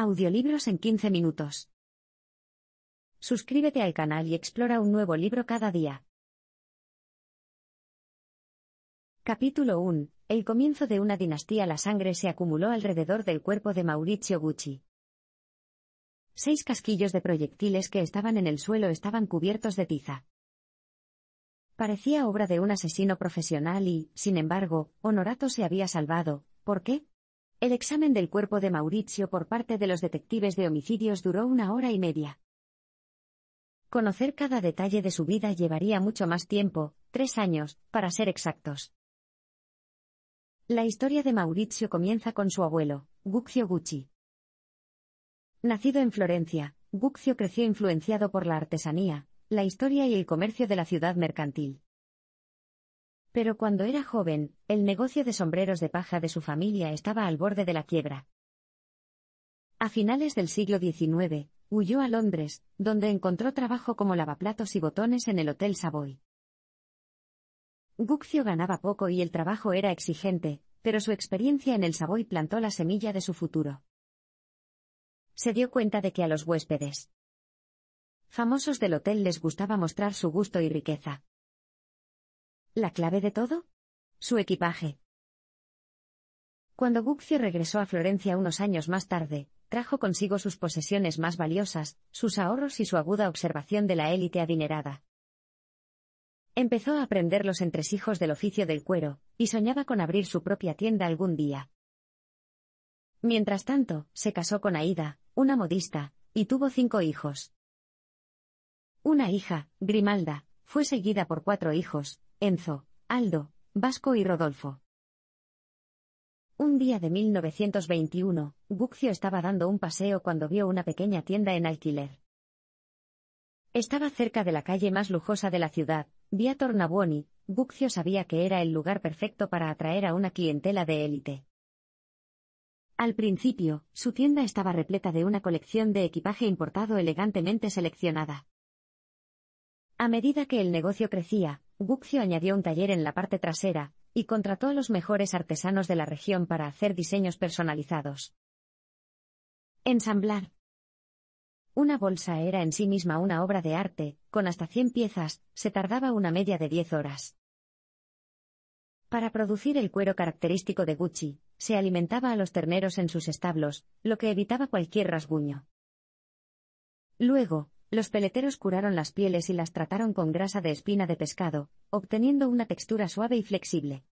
Audiolibros en 15 minutos. Suscríbete al canal y explora un nuevo libro cada día. Capítulo 1. El comienzo de una dinastía. La sangre se acumuló alrededor del cuerpo de Maurizio Gucci. 6 casquillos de proyectiles que estaban en el suelo estaban cubiertos de tiza. Parecía obra de un asesino profesional y, sin embargo, Honorato se había salvado. ¿Por qué? El examen del cuerpo de Maurizio por parte de los detectives de homicidios duró 1 hora y media. Conocer cada detalle de su vida llevaría mucho más tiempo, 3 años, para ser exactos. La historia de Maurizio comienza con su abuelo, Guccio Gucci. Nacido en Florencia, Guccio creció influenciado por la artesanía, la historia y el comercio de la ciudad mercantil. Pero cuando era joven, el negocio de sombreros de paja de su familia estaba al borde de la quiebra. A finales del siglo XIX, huyó a Londres, donde encontró trabajo como lavaplatos y botones en el Hotel Savoy. Guccio ganaba poco y el trabajo era exigente, pero su experiencia en el Savoy plantó la semilla de su futuro. Se dio cuenta de que a los huéspedes famosos del hotel les gustaba mostrar su gusto y riqueza. ¿La clave de todo? Su equipaje. Cuando Guccio regresó a Florencia unos años más tarde, trajo consigo sus posesiones más valiosas, sus ahorros y su aguda observación de la élite adinerada. Empezó a aprender los entresijos del oficio del cuero, y soñaba con abrir su propia tienda algún día. Mientras tanto, se casó con Aida, una modista, y tuvo 5 hijos. Una hija, Grimalda, fue seguida por 4 hijos. Enzo, Aldo, Vasco y Rodolfo. Un día de 1921, Guccio estaba dando un paseo cuando vio una pequeña tienda en alquiler. Estaba cerca de la calle más lujosa de la ciudad, Vía Tornabuoni. Guccio sabía que era el lugar perfecto para atraer a una clientela de élite. Al principio, su tienda estaba repleta de una colección de equipaje importado elegantemente seleccionada. A medida que el negocio crecía, Guccio añadió un taller en la parte trasera, y contrató a los mejores artesanos de la región para hacer diseños personalizados. Ensamblar. Una bolsa era en sí misma una obra de arte, con hasta 100 piezas, se tardaba una media de 10 horas. Para producir el cuero característico de Gucci, se alimentaba a los terneros en sus establos, lo que evitaba cualquier rasguño. Luego, los peleteros curaron las pieles y las trataron con grasa de espina de pescado, obteniendo una textura suave y flexible.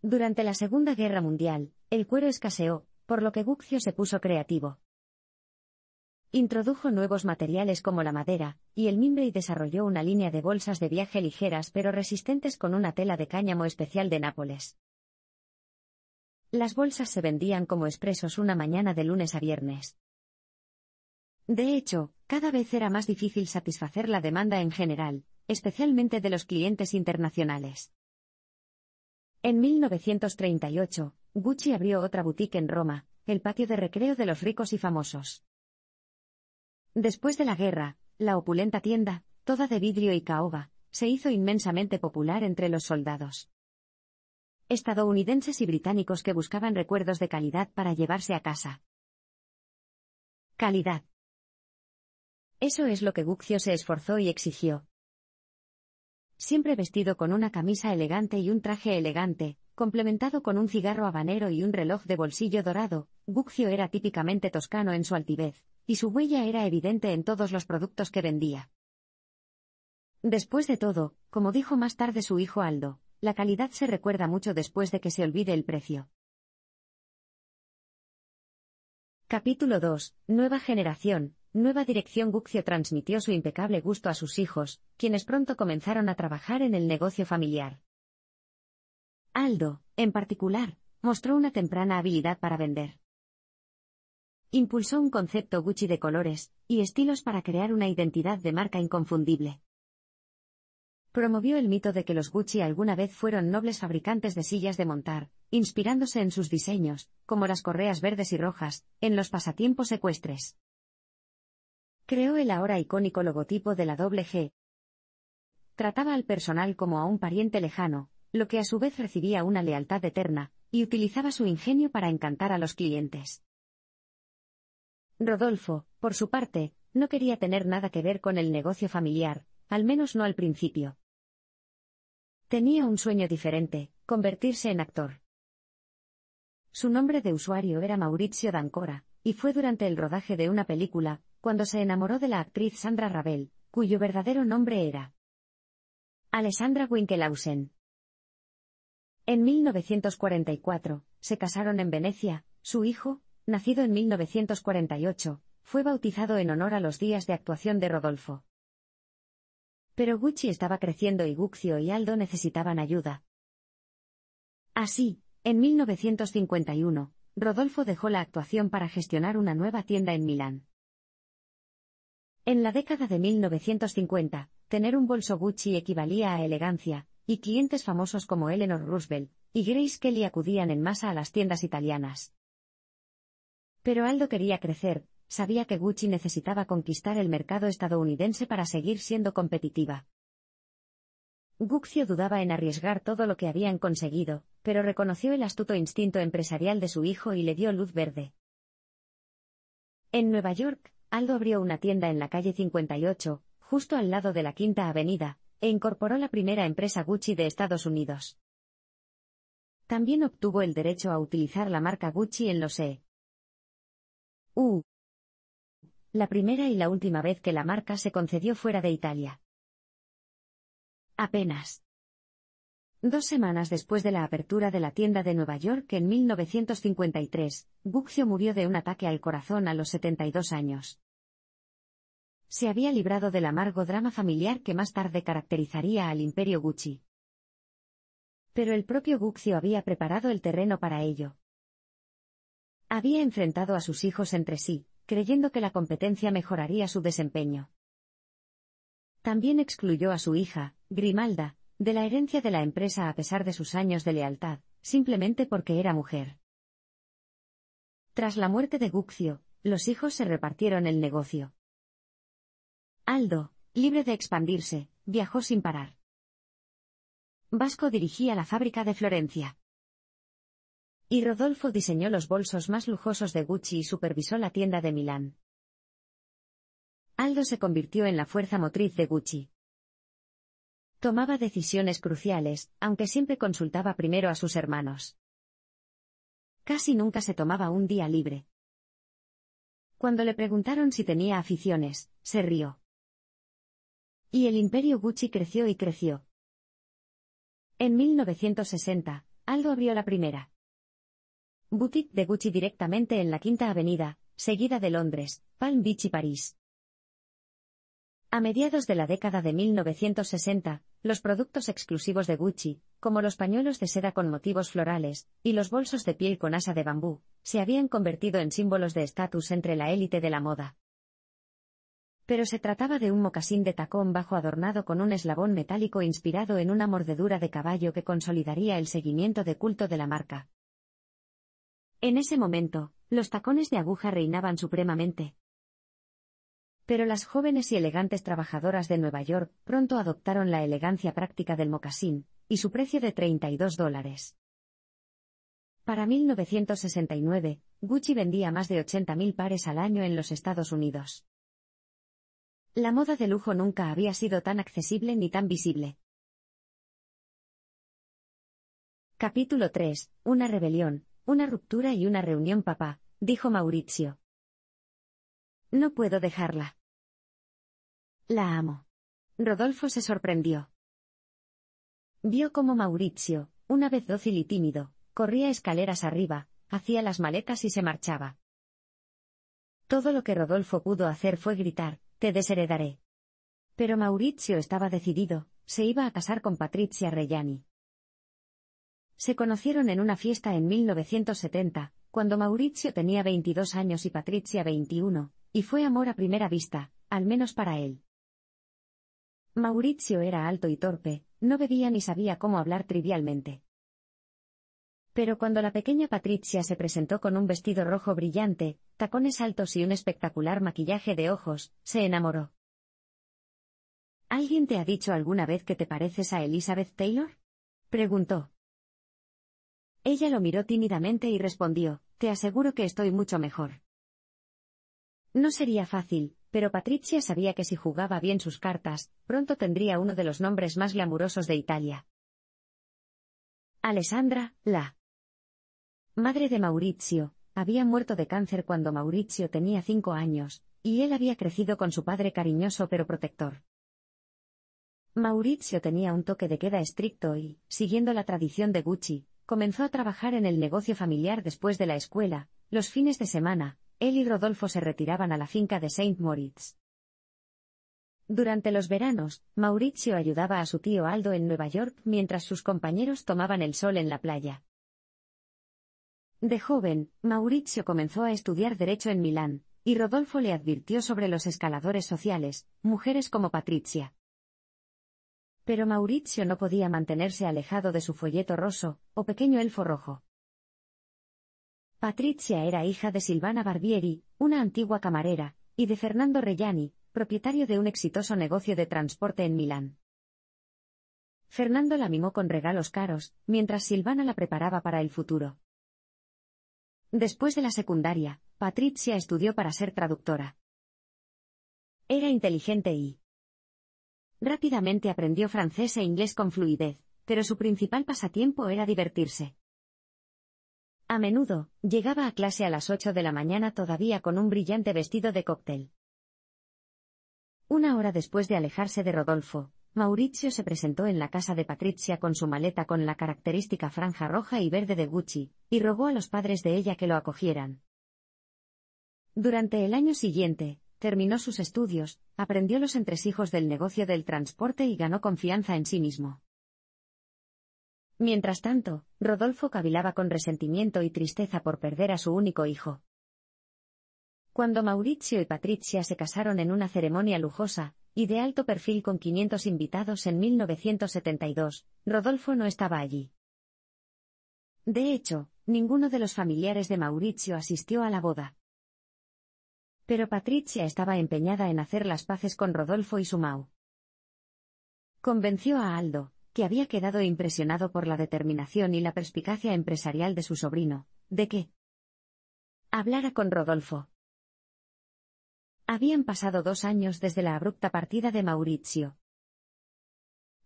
Durante la Segunda Guerra Mundial, el cuero escaseó, por lo que Guccio se puso creativo. Introdujo nuevos materiales como la madera y el mimbre y desarrolló una línea de bolsas de viaje ligeras pero resistentes con una tela de cáñamo especial de Nápoles. Las bolsas se vendían como expresos una mañana de lunes a viernes. De hecho, cada vez era más difícil satisfacer la demanda en general, especialmente de los clientes internacionales. En 1938, Gucci abrió otra boutique en Roma, el patio de recreo de los ricos y famosos. Después de la guerra, la opulenta tienda, toda de vidrio y caoba, se hizo inmensamente popular entre los soldados estadounidenses y británicos que buscaban recuerdos de calidad para llevarse a casa. Calidad. Eso es lo que Guccio se esforzó y exigió. Siempre vestido con una camisa elegante y un traje elegante, complementado con un cigarro habanero y un reloj de bolsillo dorado, Guccio era típicamente toscano en su altivez, y su huella era evidente en todos los productos que vendía. Después de todo, como dijo más tarde su hijo Aldo, la calidad se recuerda mucho después de que se olvide el precio. Capítulo 2. Nueva generación. Nueva dirección. Guccio transmitió su impecable gusto a sus hijos, quienes pronto comenzaron a trabajar en el negocio familiar. Aldo, en particular, mostró una temprana habilidad para vender. Impulsó un concepto Gucci de colores y estilos para crear una identidad de marca inconfundible. Promovió el mito de que los Gucci alguna vez fueron nobles fabricantes de sillas de montar, inspirándose en sus diseños, como las correas verdes y rojas, en los pasatiempos ecuestres. Creó el ahora icónico logotipo de la G. Trataba al personal como a un pariente lejano, lo que a su vez recibía una lealtad eterna, y utilizaba su ingenio para encantar a los clientes. Rodolfo, por su parte, no quería tener nada que ver con el negocio familiar, al menos no al principio. Tenía un sueño diferente, convertirse en actor. Su nombre de usuario era Maurizio d'Ancora, y fue durante el rodaje de una película, cuando se enamoró de la actriz Sandra Ravel, cuyo verdadero nombre era Alessandra Winkelausen. En 1944, se casaron en Venecia. Su hijo, nacido en 1948, fue bautizado en honor a los días de actuación de Rodolfo. Pero Gucci estaba creciendo y Guccio y Aldo necesitaban ayuda. Así, en 1951, Rodolfo dejó la actuación para gestionar una nueva tienda en Milán. En la década de 1950, tener un bolso Gucci equivalía a elegancia, y clientes famosos como Eleanor Roosevelt y Grace Kelly acudían en masa a las tiendas italianas. Pero Aldo quería crecer, sabía que Gucci necesitaba conquistar el mercado estadounidense para seguir siendo competitiva. Guccio dudaba en arriesgar todo lo que habían conseguido, pero reconoció el astuto instinto empresarial de su hijo y le dio luz verde. En Nueva York, Aldo abrió una tienda en la calle 58, justo al lado de la Quinta Avenida, e incorporó la primera empresa Gucci de Estados Unidos. También obtuvo el derecho a utilizar la marca Gucci en los E.U. La primera y la última vez que la marca se concedió fuera de Italia. Apenas 2 semanas después de la apertura de la tienda de Nueva York en 1953, Guccio murió de un ataque al corazón a los 72 años. Se había librado del amargo drama familiar que más tarde caracterizaría al imperio Gucci. Pero el propio Guccio había preparado el terreno para ello. Había enfrentado a sus hijos entre sí, creyendo que la competencia mejoraría su desempeño. También excluyó a su hija, Grimalda, de la herencia de la empresa a pesar de sus años de lealtad, simplemente porque era mujer. Tras la muerte de Guccio, los hijos se repartieron el negocio. Aldo, libre de expandirse, viajó sin parar. Vasco dirigía la fábrica de Florencia. Y Rodolfo diseñó los bolsos más lujosos de Gucci y supervisó la tienda de Milán. Aldo se convirtió en la fuerza motriz de Gucci. Tomaba decisiones cruciales, aunque siempre consultaba primero a sus hermanos. Casi nunca se tomaba un día libre. Cuando le preguntaron si tenía aficiones, se rió. Y el imperio Gucci creció y creció. En 1960, Aldo abrió la primera boutique de Gucci directamente en la Quinta Avenida, seguida de Londres, Palm Beach y París. A mediados de la década de 1960, los productos exclusivos de Gucci, como los pañuelos de seda con motivos florales, y los bolsos de piel con asa de bambú, se habían convertido en símbolos de estatus entre la élite de la moda. Pero se trataba de un mocasín de tacón bajo adornado con un eslabón metálico inspirado en una mordedura de caballo que consolidaría el seguimiento de culto de la marca. En ese momento, los tacones de aguja reinaban supremamente. Pero las jóvenes y elegantes trabajadoras de Nueva York pronto adoptaron la elegancia práctica del mocasín, y su precio de $32. Para 1969, Gucci vendía más de 80.000 pares al año en los Estados Unidos. La moda de lujo nunca había sido tan accesible ni tan visible. Capítulo 3. Una rebelión, una ruptura y una reunión. Papá, dijo Maurizio. No puedo dejarla. La amo. Rodolfo se sorprendió. Vio cómo Maurizio, una vez dócil y tímido, corría escaleras arriba, hacía las maletas y se marchaba. Todo lo que Rodolfo pudo hacer fue gritar: te desheredaré. Pero Maurizio estaba decidido, se iba a casar con Patrizia Reggiani. Se conocieron en una fiesta en 1970, cuando Maurizio tenía 22 años y Patrizia 21, y fue amor a primera vista, al menos para él. Maurizio era alto y torpe, no bebía ni sabía cómo hablar trivialmente. Pero cuando la pequeña Patrizia se presentó con un vestido rojo brillante, tacones altos y un espectacular maquillaje de ojos, se enamoró. ¿Alguien te ha dicho alguna vez que te pareces a Elizabeth Taylor?, preguntó. Ella lo miró tímidamente y respondió: te aseguro que estoy mucho mejor. No sería fácil, pero Patrizia sabía que si jugaba bien sus cartas, pronto tendría uno de los nombres más glamurosos de Italia. Alessandra, la madre de Maurizio, había muerto de cáncer cuando Maurizio tenía 5 años, y él había crecido con su padre cariñoso pero protector. Maurizio tenía un toque de queda estricto y, siguiendo la tradición de Gucci, comenzó a trabajar en el negocio familiar después de la escuela. Los fines de semana, él y Rodolfo se retiraban a la finca de St. Moritz. Durante los veranos, Maurizio ayudaba a su tío Aldo en Nueva York mientras sus compañeros tomaban el sol en la playa. De joven, Maurizio comenzó a estudiar Derecho en Milán, y Rodolfo le advirtió sobre los escaladores sociales, mujeres como Patrizia. Pero Maurizio no podía mantenerse alejado de su folleto roso, o pequeño elfo rojo. Patrizia era hija de Silvana Barbieri, una antigua camarera, y de Fernando Reggiani, propietario de un exitoso negocio de transporte en Milán. Fernando la mimó con regalos caros, mientras Silvana la preparaba para el futuro. Después de la secundaria, Patrizia estudió para ser traductora. Era inteligente y rápidamente aprendió francés e inglés con fluidez, pero su principal pasatiempo era divertirse. A menudo, llegaba a clase a las 8 de la mañana todavía con un brillante vestido de cóctel. Una hora después de alejarse de Rodolfo, Maurizio se presentó en la casa de Patrizia con su maleta con la característica franja roja y verde de Gucci, y rogó a los padres de ella que lo acogieran. Durante el año siguiente, terminó sus estudios, aprendió los entresijos del negocio del transporte y ganó confianza en sí mismo. Mientras tanto, Rodolfo cavilaba con resentimiento y tristeza por perder a su único hijo. Cuando Maurizio y Patrizia se casaron en una ceremonia lujosa, y de alto perfil con 500 invitados en 1972, Rodolfo no estaba allí. De hecho, ninguno de los familiares de Maurizio asistió a la boda. Pero Patrizia estaba empeñada en hacer las paces con Rodolfo y su Mau. Convenció a Aldo, que había quedado impresionado por la determinación y la perspicacia empresarial de su sobrino, de que hablara con Rodolfo. Habían pasado 2 años desde la abrupta partida de Maurizio.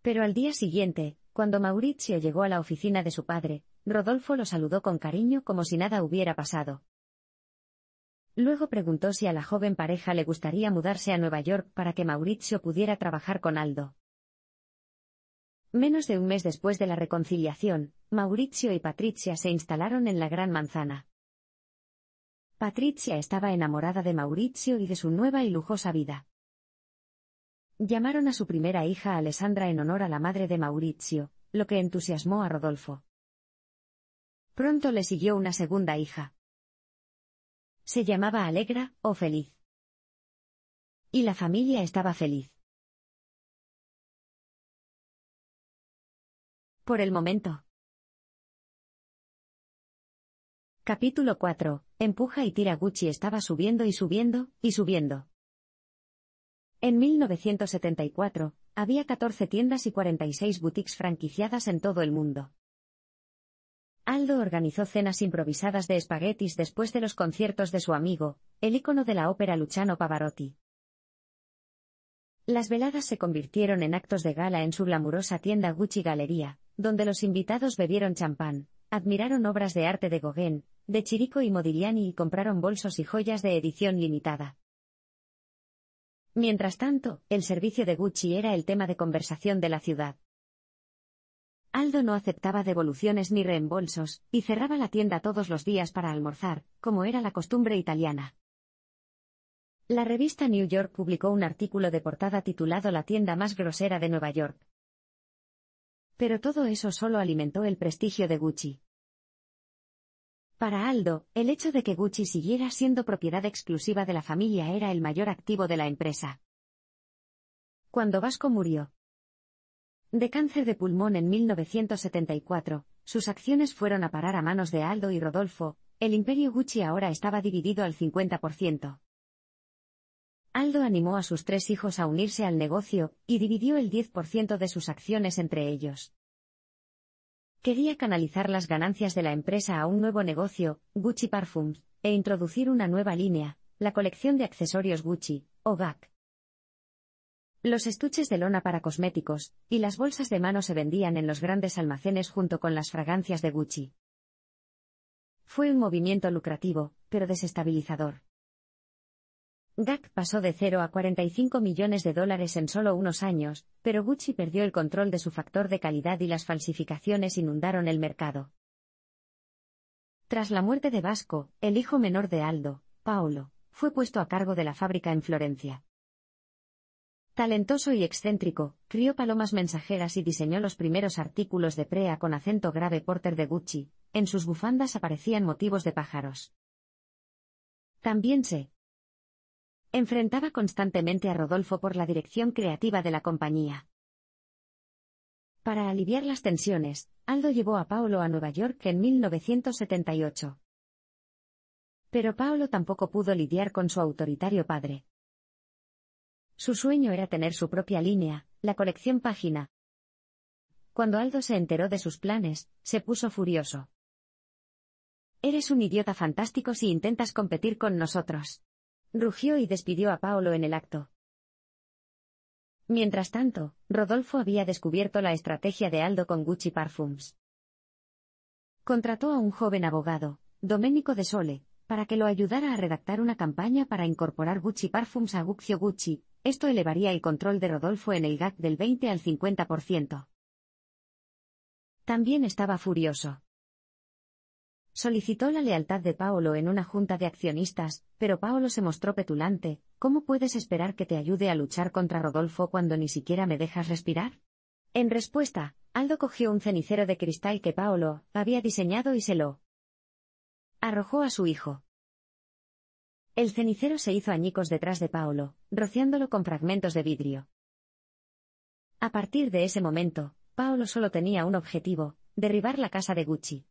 Pero al día siguiente, cuando Maurizio llegó a la oficina de su padre, Rodolfo lo saludó con cariño como si nada hubiera pasado. Luego preguntó si a la joven pareja le gustaría mudarse a Nueva York para que Maurizio pudiera trabajar con Aldo. Menos de un mes después de la reconciliación, Maurizio y Patrizia se instalaron en la Gran Manzana. Patrizia estaba enamorada de Maurizio y de su nueva y lujosa vida. Llamaron a su primera hija Alessandra en honor a la madre de Maurizio, lo que entusiasmó a Rodolfo. Pronto le siguió una segunda hija. Se llamaba Alegra, o Feliz. Y la familia estaba feliz. Por el momento. Capítulo 4. Empuja y tira. Gucci estaba subiendo y subiendo, y subiendo. En 1974, había 14 tiendas y 46 boutiques franquiciadas en todo el mundo. Aldo organizó cenas improvisadas de espaguetis después de los conciertos de su amigo, el ícono de la ópera Luciano Pavarotti. Las veladas se convirtieron en actos de gala en su glamurosa tienda Gucci Galería, donde los invitados bebieron champán, admiraron obras de arte de Gauguin, de Chirico y Modigliani y compraron bolsos y joyas de edición limitada. Mientras tanto, el servicio de Gucci era el tema de conversación de la ciudad. Aldo no aceptaba devoluciones ni reembolsos, y cerraba la tienda todos los días para almorzar, como era la costumbre italiana. La revista New York publicó un artículo de portada titulado La tienda más grosera de Nueva York. Pero todo eso solo alimentó el prestigio de Gucci. Para Aldo, el hecho de que Gucci siguiera siendo propiedad exclusiva de la familia era el mayor activo de la empresa. Cuando Vasco murió de cáncer de pulmón en 1974, sus acciones fueron a parar a manos de Aldo y Rodolfo. El imperio Gucci ahora estaba dividido al 50%. Aldo animó a sus 3 hijos a unirse al negocio, y dividió el 10% de sus acciones entre ellos. Quería canalizar las ganancias de la empresa a un nuevo negocio, Gucci Parfums, e introducir una nueva línea, la colección de accesorios Gucci, o GAC. Los estuches de lona para cosméticos, y las bolsas de mano se vendían en los grandes almacenes junto con las fragancias de Gucci. Fue un movimiento lucrativo, pero desestabilizador. GAC pasó de 0 a 45 millones de dólares en solo unos años, pero Gucci perdió el control de su factor de calidad y las falsificaciones inundaron el mercado. Tras la muerte de Vasco, el hijo menor de Aldo, Paolo, fue puesto a cargo de la fábrica en Florencia. Talentoso y excéntrico, crió palomas mensajeras y diseñó los primeros artículos de prea con acento grave porter de Gucci. En sus bufandas aparecían motivos de pájaros. También se enfrentaba constantemente a Rodolfo por la dirección creativa de la compañía. Para aliviar las tensiones, Aldo llevó a Paolo a Nueva York en 1978. Pero Paolo tampoco pudo lidiar con su autoritario padre. Su sueño era tener su propia línea, la colección Página. Cuando Aldo se enteró de sus planes, se puso furioso. «Eres un idiota fantástico si intentas competir con nosotros», rugió y despidió a Paolo en el acto. Mientras tanto, Rodolfo había descubierto la estrategia de Aldo con Gucci Parfums. Contrató a un joven abogado, Domenico de Sole, para que lo ayudara a redactar una campaña para incorporar Gucci Parfums a Guccio Gucci. Esto elevaría el control de Rodolfo en el GAC del 20 al 50%. También estaba furioso. Solicitó la lealtad de Paolo en una junta de accionistas, pero Paolo se mostró petulante. «¿Cómo puedes esperar que te ayude a luchar contra Rodolfo cuando ni siquiera me dejas respirar?». En respuesta, Aldo cogió un cenicero de cristal que Paolo había diseñado y se lo arrojó a su hijo. El cenicero se hizo añicos detrás de Paolo, rociándolo con fragmentos de vidrio. A partir de ese momento, Paolo solo tenía un objetivo: derribar la casa de Gucci.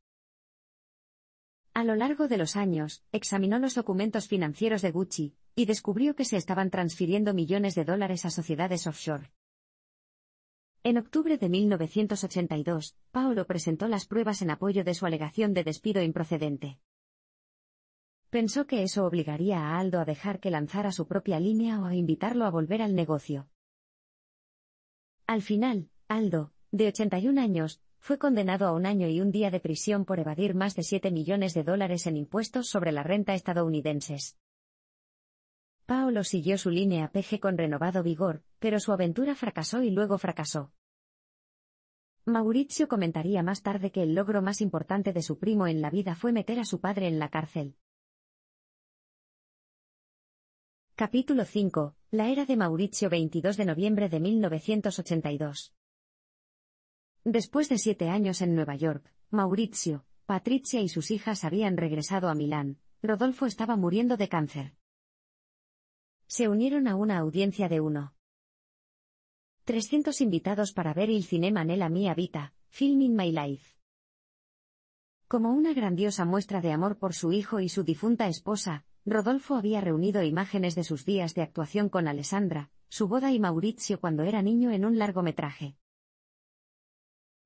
A lo largo de los años, examinó los documentos financieros de Gucci, y descubrió que se estaban transfiriendo millones de dólares a sociedades offshore. En octubre de 1982, Paolo presentó las pruebas en apoyo de su alegación de despido improcedente. Pensó que eso obligaría a Aldo a dejar que lanzara su propia línea o a invitarlo a volver al negocio. Al final, Aldo, de 81 años, fue condenado a 1 año y 1 día de prisión por evadir más de 7 millones de dólares en impuestos sobre la renta estadounidenses. Paolo siguió su línea PG con renovado vigor, pero su aventura fracasó y luego fracasó. Maurizio comentaría más tarde que el logro más importante de su primo en la vida fue meter a su padre en la cárcel. Capítulo 5. La era de Maurizio. 22 de noviembre de 1982. Después de 7 años en Nueva York, Maurizio, Patrizia y sus hijas habían regresado a Milán. Rodolfo estaba muriendo de cáncer. Se unieron a una audiencia de 1.300 invitados para ver Il Cinema Nella mia vita, Filming My Life. Como una grandiosa muestra de amor por su hijo y su difunta esposa, Rodolfo había reunido imágenes de sus días de actuación con Alessandra, su boda y Maurizio cuando era niño en un largometraje.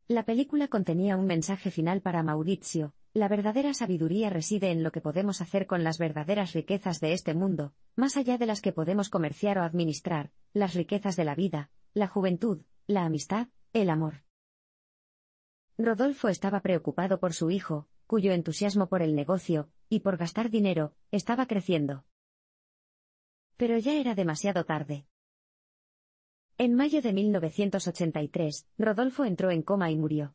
La película contenía un mensaje final para Maurizio: la verdadera sabiduría reside en lo que podemos hacer con las verdaderas riquezas de este mundo, más allá de las que podemos comerciar o administrar, las riquezas de la vida, la juventud, la amistad, el amor. Rodolfo estaba preocupado por su hijo, cuyo entusiasmo por el negocio, y por gastar dinero, estaba creciendo. Pero ya era demasiado tarde. En mayo de 1983, Rodolfo entró en coma y murió.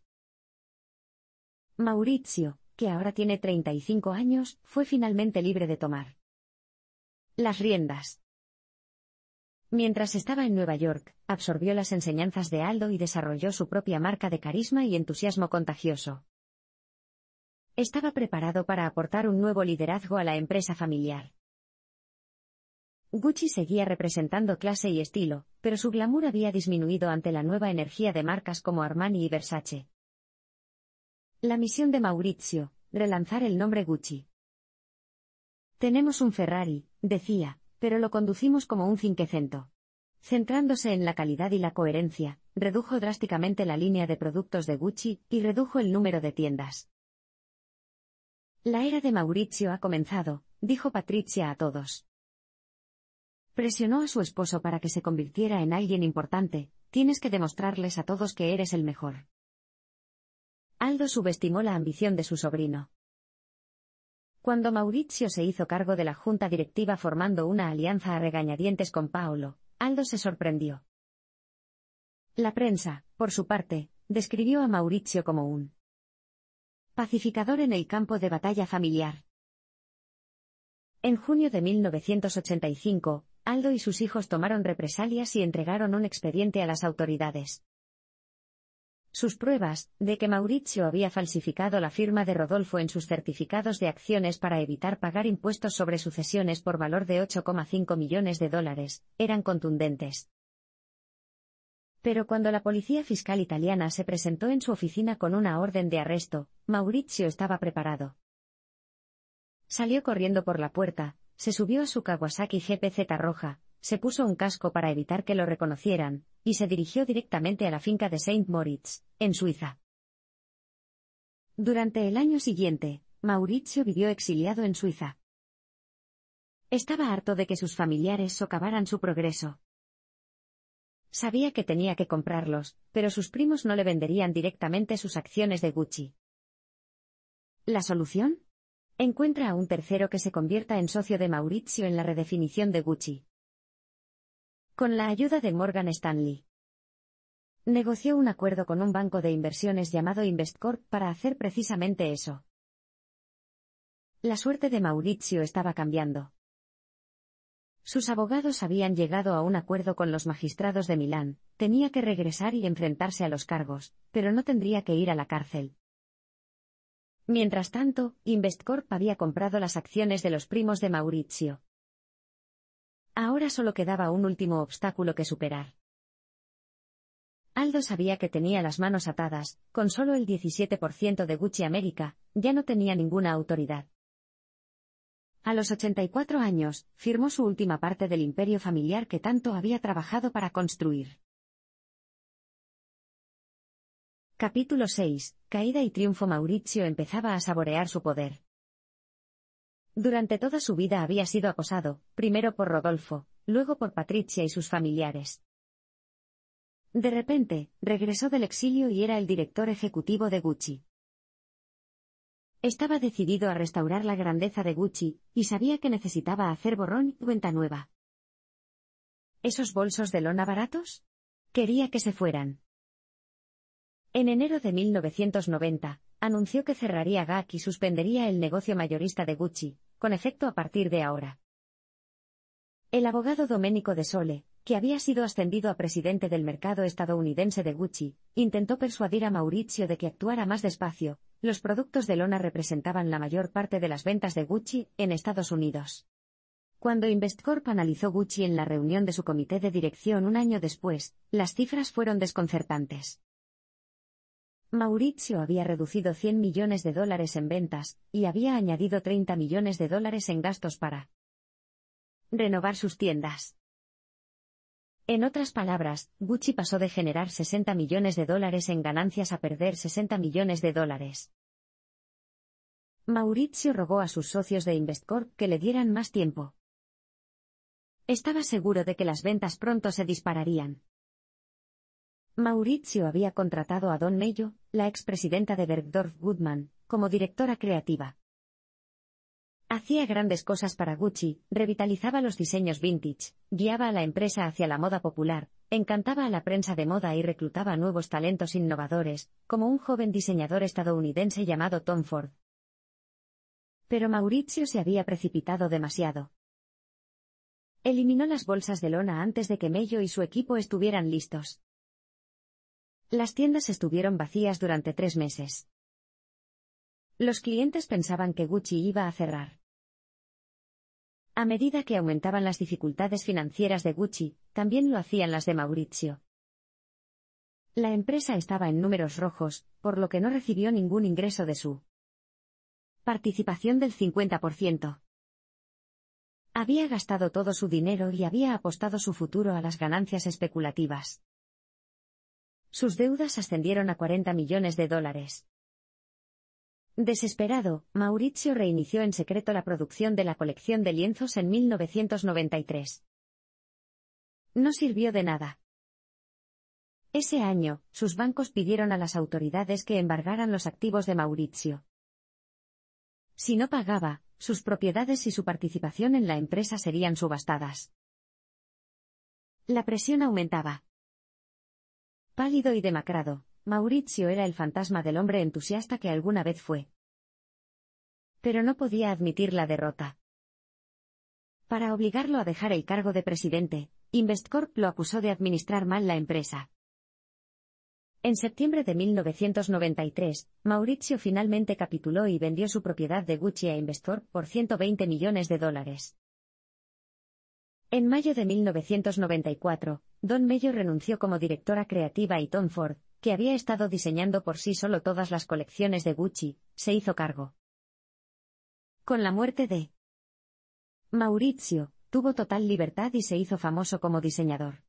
Maurizio, que ahora tiene 35 años, fue finalmente libre de tomar las riendas. Mientras estaba en Nueva York, absorbió las enseñanzas de Aldo y desarrolló su propia marca de carisma y entusiasmo contagioso. Estaba preparado para aportar un nuevo liderazgo a la empresa familiar. Gucci seguía representando clase y estilo, pero su glamour había disminuido ante la nueva energía de marcas como Armani y Versace. La misión de Maurizio: relanzar el nombre Gucci. «Tenemos un Ferrari», decía, «pero lo conducimos como un cinquecento». Centrándose en la calidad y la coherencia, redujo drásticamente la línea de productos de Gucci, y redujo el número de tiendas. «La era de Maurizio ha comenzado», dijo Patrizia a todos. Presionó a su esposo para que se convirtiera en alguien importante. Tienes que demostrarles a todos que eres el mejor. Aldo subestimó la ambición de su sobrino. Cuando Maurizio se hizo cargo de la junta directiva formando una alianza a regañadientes con Paolo, Aldo se sorprendió. La prensa, por su parte, describió a Maurizio como un pacificador en el campo de batalla familiar. En junio de 1985, Aldo y sus hijos tomaron represalias y entregaron un expediente a las autoridades. Sus pruebas, de que Maurizio había falsificado la firma de Rodolfo en sus certificados de acciones para evitar pagar impuestos sobre sucesiones por valor de $8,5 millones, eran contundentes. Pero cuando la policía fiscal italiana se presentó en su oficina con una orden de arresto, Maurizio estaba preparado. Salió corriendo por la puerta, se subió a su Kawasaki GPZ roja, se puso un casco para evitar que lo reconocieran, y se dirigió directamente a la finca de St. Moritz, en Suiza. Durante el año siguiente, Maurizio vivió exiliado en Suiza. Estaba harto de que sus familiares socavaran su progreso. Sabía que tenía que comprarlos, pero sus primos no le venderían directamente sus acciones de Gucci. ¿La solución? Encuentra a un tercero que se convierta en socio de Maurizio en la redefinición de Gucci. Con la ayuda de Morgan Stanley, negoció un acuerdo con un banco de inversiones llamado Investcorp para hacer precisamente eso. La suerte de Maurizio estaba cambiando. Sus abogados habían llegado a un acuerdo con los magistrados de Milán, tenía que regresar y enfrentarse a los cargos, pero no tendría que ir a la cárcel. Mientras tanto, Investcorp había comprado las acciones de los primos de Maurizio. Ahora solo quedaba un último obstáculo que superar. Aldo sabía que tenía las manos atadas, con solo el 17% de Gucci América, ya no tenía ninguna autoridad. A los 84 años, firmó su última parte del imperio familiar que tanto había trabajado para construir. Capítulo 6. Caída y triunfo. Maurizio empezaba a saborear su poder. Durante toda su vida había sido acosado, primero por Rodolfo, luego por Patrizia y sus familiares. De repente, regresó del exilio y era el director ejecutivo de Gucci. Estaba decidido a restaurar la grandeza de Gucci, y sabía que necesitaba hacer borrón y cuenta nueva. ¿Esos bolsos de lona baratos? Quería que se fueran. En enero de 1990, anunció que cerraría GAC y suspendería el negocio mayorista de Gucci, con efecto a partir de ahora. El abogado Domenico de Sole, que había sido ascendido a presidente del mercado estadounidense de Gucci, intentó persuadir a Maurizio de que actuara más despacio. Los productos de lona representaban la mayor parte de las ventas de Gucci en Estados Unidos. Cuando Investcorp analizó Gucci en la reunión de su comité de dirección un año después, las cifras fueron desconcertantes. Maurizio había reducido $100 millones en ventas, y había añadido $30 millones en gastos para renovar sus tiendas. En otras palabras, Gucci pasó de generar $60 millones en ganancias a perder $60 millones. Maurizio rogó a sus socios de Investcorp que le dieran más tiempo. Estaba seguro de que las ventas pronto se dispararían. Maurizio había contratado a Dawn Mello, la expresidenta de Bergdorf Goodman, como directora creativa. Hacía grandes cosas para Gucci, revitalizaba los diseños vintage, guiaba a la empresa hacia la moda popular, encantaba a la prensa de moda y reclutaba nuevos talentos innovadores, como un joven diseñador estadounidense llamado Tom Ford. Pero Maurizio se había precipitado demasiado. Eliminó las bolsas de lona antes de que Mello y su equipo estuvieran listos. Las tiendas estuvieron vacías durante 3 meses. Los clientes pensaban que Gucci iba a cerrar. A medida que aumentaban las dificultades financieras de Gucci, también lo hacían las de Maurizio. La empresa estaba en números rojos, por lo que no recibió ningún ingreso de su participación del 50%. Había gastado todo su dinero y había apostado su futuro a las ganancias especulativas. Sus deudas ascendieron a $40 millones. Desesperado, Maurizio reinició en secreto la producción de la colección de lienzos en 1993. No sirvió de nada. Ese año, sus bancos pidieron a las autoridades que embargaran los activos de Maurizio. Si no pagaba, sus propiedades y su participación en la empresa serían subastadas. La presión aumentaba. Pálido y demacrado, Maurizio era el fantasma del hombre entusiasta que alguna vez fue. Pero no podía admitir la derrota. Para obligarlo a dejar el cargo de presidente, Investcorp lo acusó de administrar mal la empresa. En septiembre de 1993, Maurizio finalmente capituló y vendió su propiedad de Gucci a Investcorp por $120 millones. En mayo de 1994, Dawn Mello renunció como directora creativa y Tom Ford, que había estado diseñando por sí solo todas las colecciones de Gucci, se hizo cargo. Con la muerte de Maurizio, tuvo total libertad y se hizo famoso como diseñador.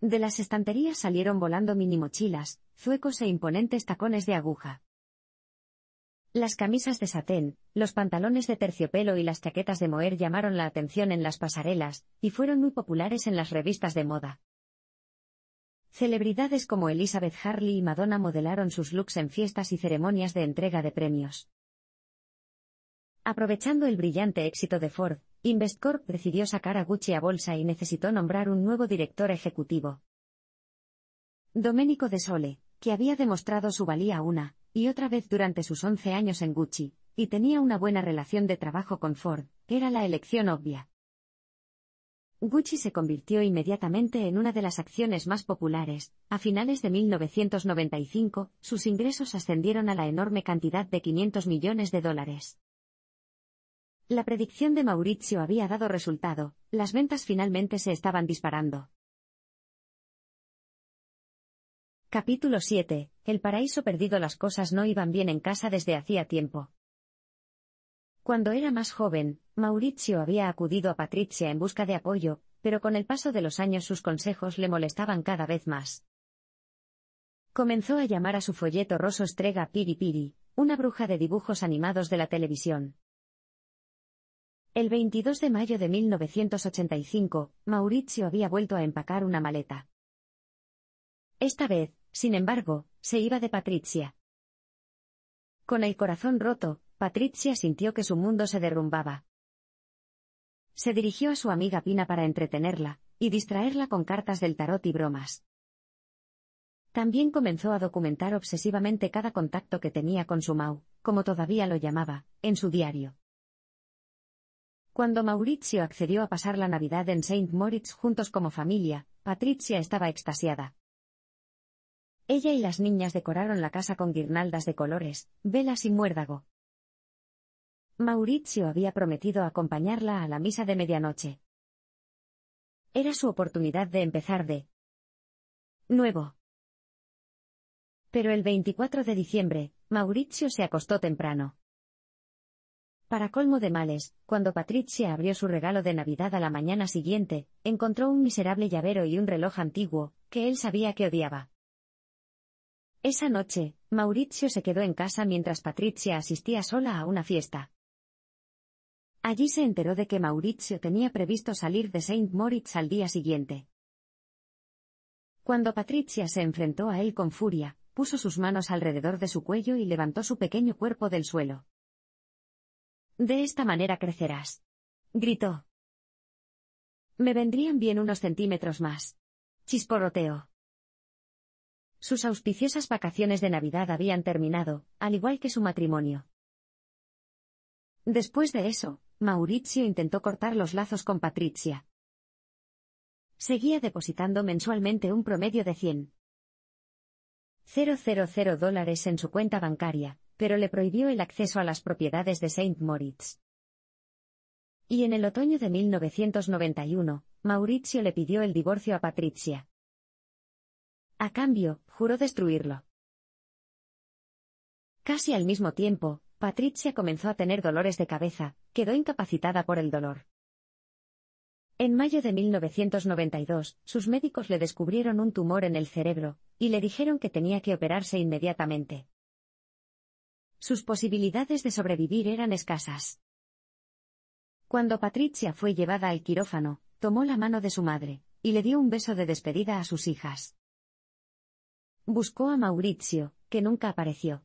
De las estanterías salieron volando mini mochilas, zuecos e imponentes tacones de aguja. Las camisas de satén, los pantalones de terciopelo y las chaquetas de moher llamaron la atención en las pasarelas, y fueron muy populares en las revistas de moda. Celebridades como Elizabeth Hurley y Madonna modelaron sus looks en fiestas y ceremonias de entrega de premios. Aprovechando el brillante éxito de Ford, Investcorp decidió sacar a Gucci a bolsa y necesitó nombrar un nuevo director ejecutivo. Domenico de Sole, que había demostrado su valía una y otra vez durante sus 11 años en Gucci, y tenía una buena relación de trabajo con Ford, era la elección obvia. Gucci se convirtió inmediatamente en una de las acciones más populares. A finales de 1995, sus ingresos ascendieron a la enorme cantidad de $500 millones. La predicción de Maurizio había dado resultado, las ventas finalmente se estaban disparando. Capítulo 7. El paraíso perdido. Las cosas no iban bien en casa desde hacía tiempo. Cuando era más joven, Maurizio había acudido a Patrizia en busca de apoyo, pero con el paso de los años sus consejos le molestaban cada vez más. Comenzó a llamar a su folleto roso Strega Piri Piri, una bruja de dibujos animados de la televisión. El 22 de mayo de 1985, Maurizio había vuelto a empacar una maleta. Esta vez, sin embargo, se iba de Patrizia. Con el corazón roto, Patrizia sintió que su mundo se derrumbaba. Se dirigió a su amiga Pina para entretenerla, y distraerla con cartas del tarot y bromas. También comenzó a documentar obsesivamente cada contacto que tenía con su Mau, como todavía lo llamaba, en su diario. Cuando Maurizio accedió a pasar la Navidad en St. Moritz juntos como familia, Patrizia estaba extasiada. Ella y las niñas decoraron la casa con guirnaldas de colores, velas y muérdago. Maurizio había prometido acompañarla a la misa de medianoche. Era su oportunidad de empezar de nuevo. Pero el 24 de diciembre, Maurizio se acostó temprano. Para colmo de males, cuando Patrizia abrió su regalo de Navidad a la mañana siguiente, encontró un miserable llavero y un reloj antiguo, que él sabía que odiaba. Esa noche, Maurizio se quedó en casa mientras Patrizia asistía sola a una fiesta. Allí se enteró de que Maurizio tenía previsto salir de St. Moritz al día siguiente. Cuando Patrizia se enfrentó a él con furia, puso sus manos alrededor de su cuello y levantó su pequeño cuerpo del suelo. «De esta manera crecerás», gritó. «Me vendrían bien unos centímetros más», chisporroteó. Sus auspiciosas vacaciones de Navidad habían terminado, al igual que su matrimonio. Después de eso, Maurizio intentó cortar los lazos con Patrizia. Seguía depositando mensualmente un promedio de $100,000 en su cuenta bancaria, pero le prohibió el acceso a las propiedades de St. Moritz. Y en el otoño de 1991, Maurizio le pidió el divorcio a Patrizia. A cambio, juró destruirlo. Casi al mismo tiempo, Patrizia comenzó a tener dolores de cabeza, quedó incapacitada por el dolor. En mayo de 1992, sus médicos le descubrieron un tumor en el cerebro, y le dijeron que tenía que operarse inmediatamente. Sus posibilidades de sobrevivir eran escasas. Cuando Patrizia fue llevada al quirófano, tomó la mano de su madre, y le dio un beso de despedida a sus hijas. Buscó a Maurizio, que nunca apareció.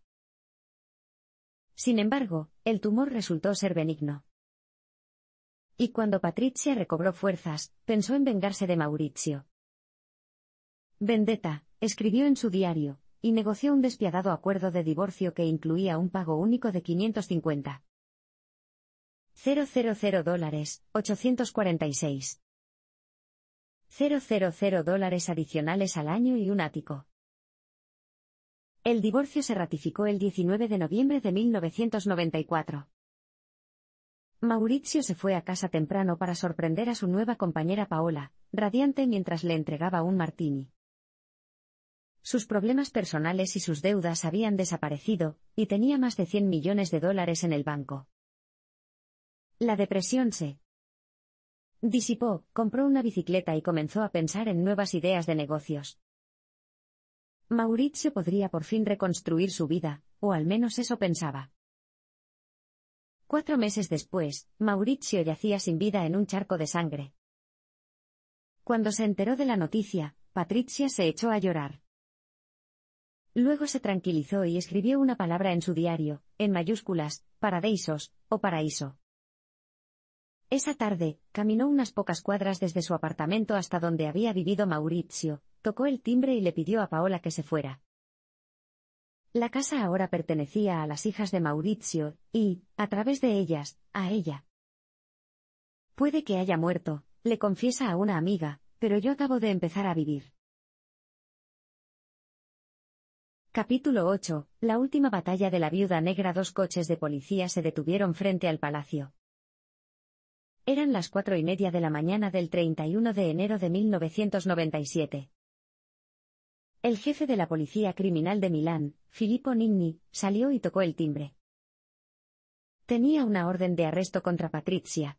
Sin embargo, el tumor resultó ser benigno. Y cuando Patrizia recobró fuerzas, pensó en vengarse de Maurizio. Vendetta, escribió en su diario, y negoció un despiadado acuerdo de divorcio que incluía un pago único de $550,000, 846. $000 adicionales al año y un ático. El divorcio se ratificó el 19 de noviembre de 1994. Maurizio se fue a casa temprano para sorprender a su nueva compañera Paola, radiante mientras le entregaba un martini. Sus problemas personales y sus deudas habían desaparecido, y tenía más de $100 millones en el banco. La depresión se disipó, compró una bicicleta y comenzó a pensar en nuevas ideas de negocios. Maurizio podría por fin reconstruir su vida, o al menos eso pensaba. 4 meses después, Maurizio yacía sin vida en un charco de sangre. Cuando se enteró de la noticia, Patrizia se echó a llorar. Luego se tranquilizó y escribió una palabra en su diario, en mayúsculas, paradisos, o paraíso. Esa tarde, caminó unas pocas cuadras desde su apartamento hasta donde había vivido Maurizio, tocó el timbre y le pidió a Paola que se fuera. La casa ahora pertenecía a las hijas de Maurizio, y, a través de ellas, a ella. Puede que haya muerto, le confiesa a una amiga, pero yo acabo de empezar a vivir. Capítulo 8. La última batalla de la viuda negra. 2 coches de policía se detuvieron frente al palacio. Eran las 4:30 de la mañana del 31 de enero de 1997. El jefe de la policía criminal de Milán, Filippo Ninni, salió y tocó el timbre. Tenía una orden de arresto contra Patrizia.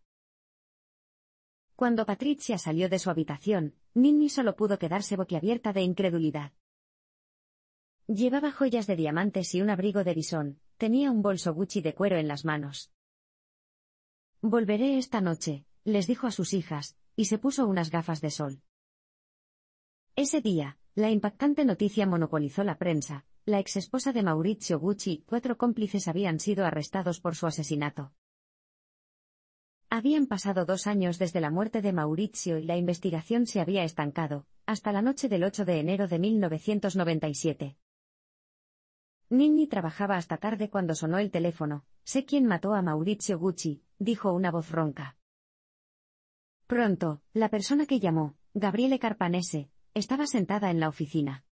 Cuando Patrizia salió de su habitación, Ninni solo pudo quedarse boquiabierta de incredulidad. Llevaba joyas de diamantes y un abrigo de visón, tenía un bolso Gucci de cuero en las manos. «Volveré esta noche», les dijo a sus hijas, y se puso unas gafas de sol. Ese día, la impactante noticia monopolizó la prensa. La exesposa de Maurizio Gucci y 4 cómplices habían sido arrestados por su asesinato. Habían pasado 2 años desde la muerte de Maurizio y la investigación se había estancado, hasta la noche del 8 de enero de 1997. Ninni trabajaba hasta tarde cuando sonó el teléfono. «Sé quién mató a Maurizio Gucci», dijo una voz ronca. Pronto, la persona que llamó, Gabriele Carpanese, estaba sentada en la oficina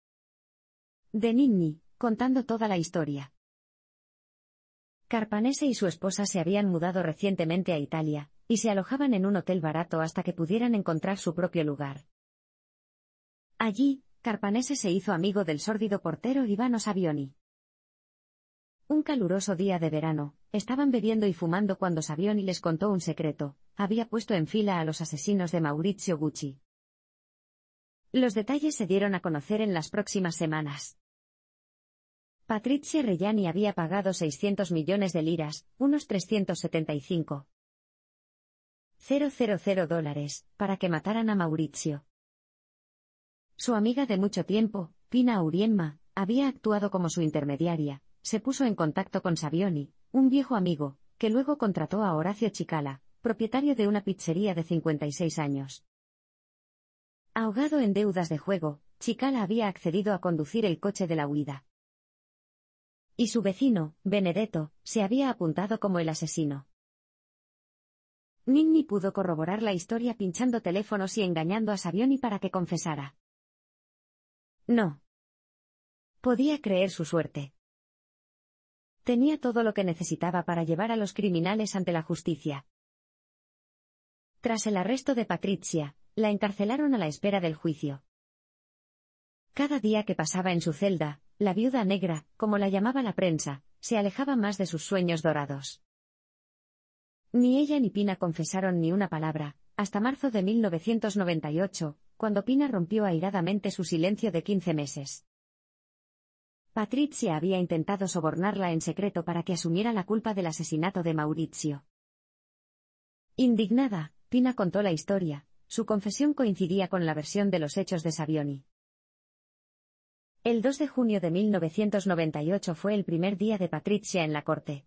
de Ninni, contando toda la historia. Carpanese y su esposa se habían mudado recientemente a Italia, y se alojaban en un hotel barato hasta que pudieran encontrar su propio lugar. Allí, Carpanese se hizo amigo del sórdido portero Ivano Savioni. Un caluroso día de verano, estaban bebiendo y fumando cuando Savioni les contó un secreto: había puesto en fila a los asesinos de Maurizio Gucci. Los detalles se dieron a conocer en las próximas semanas. Patrizia Reggiani había pagado 600 millones de liras, unos $375,000, para que mataran a Maurizio. Su amiga de mucho tiempo, Pina Auriemma, había actuado como su intermediaria, se puso en contacto con Savioni, un viejo amigo, que luego contrató a Horacio Cicala, propietario de una pizzería de 56 años. Ahogado en deudas de juego, Cicala había accedido a conducir el coche de la huida. Y su vecino, Benedetto, se había apuntado como el asesino. Ninni pudo corroborar la historia pinchando teléfonos y engañando a Savioni para que confesara. No podía creer su suerte. Tenía todo lo que necesitaba para llevar a los criminales ante la justicia. Tras el arresto de Patrizia, la encarcelaron a la espera del juicio. Cada día que pasaba en su celda, la viuda negra, como la llamaba la prensa, se alejaba más de sus sueños dorados. Ni ella ni Pina confesaron ni una palabra, hasta marzo de 1998, cuando Pina rompió airadamente su silencio de 15 meses. Patrizia había intentado sobornarla en secreto para que asumiera la culpa del asesinato de Maurizio. Indignada, Pina contó la historia. Su confesión coincidía con la versión de los hechos de Savioni. El 2 de junio de 1998 fue el primer día de Patrizia en la corte.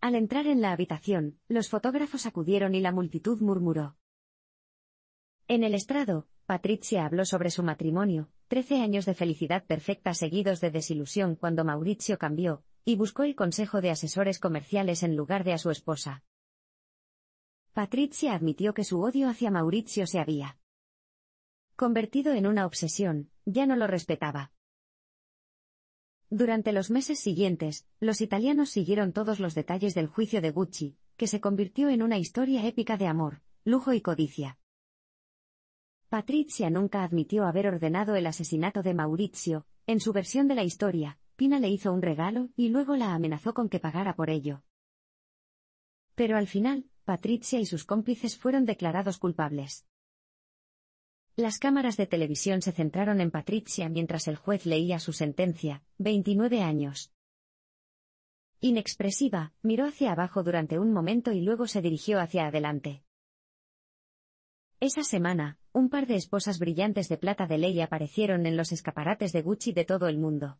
Al entrar en la habitación, los fotógrafos acudieron y la multitud murmuró. En el estrado, Patrizia habló sobre su matrimonio, 13 años de felicidad perfecta seguidos de desilusión cuando Maurizio cambió, y buscó el consejo de asesores comerciales en lugar de a su esposa. Patrizia admitió que su odio hacia Maurizio se había convertido en una obsesión, ya no lo respetaba. Durante los meses siguientes, los italianos siguieron todos los detalles del juicio de Gucci, que se convirtió en una historia épica de amor, lujo y codicia. Patrizia nunca admitió haber ordenado el asesinato de Maurizio. En su versión de la historia, Pina le hizo un regalo y luego la amenazó con que pagara por ello. Pero al final, Patrizia y sus cómplices fueron declarados culpables. Las cámaras de televisión se centraron en Patrizia mientras el juez leía su sentencia, 29 años. Inexpresiva, miró hacia abajo durante un momento y luego se dirigió hacia adelante. Esa semana, un par de esposas brillantes de plata de ley aparecieron en los escaparates de Gucci de todo el mundo.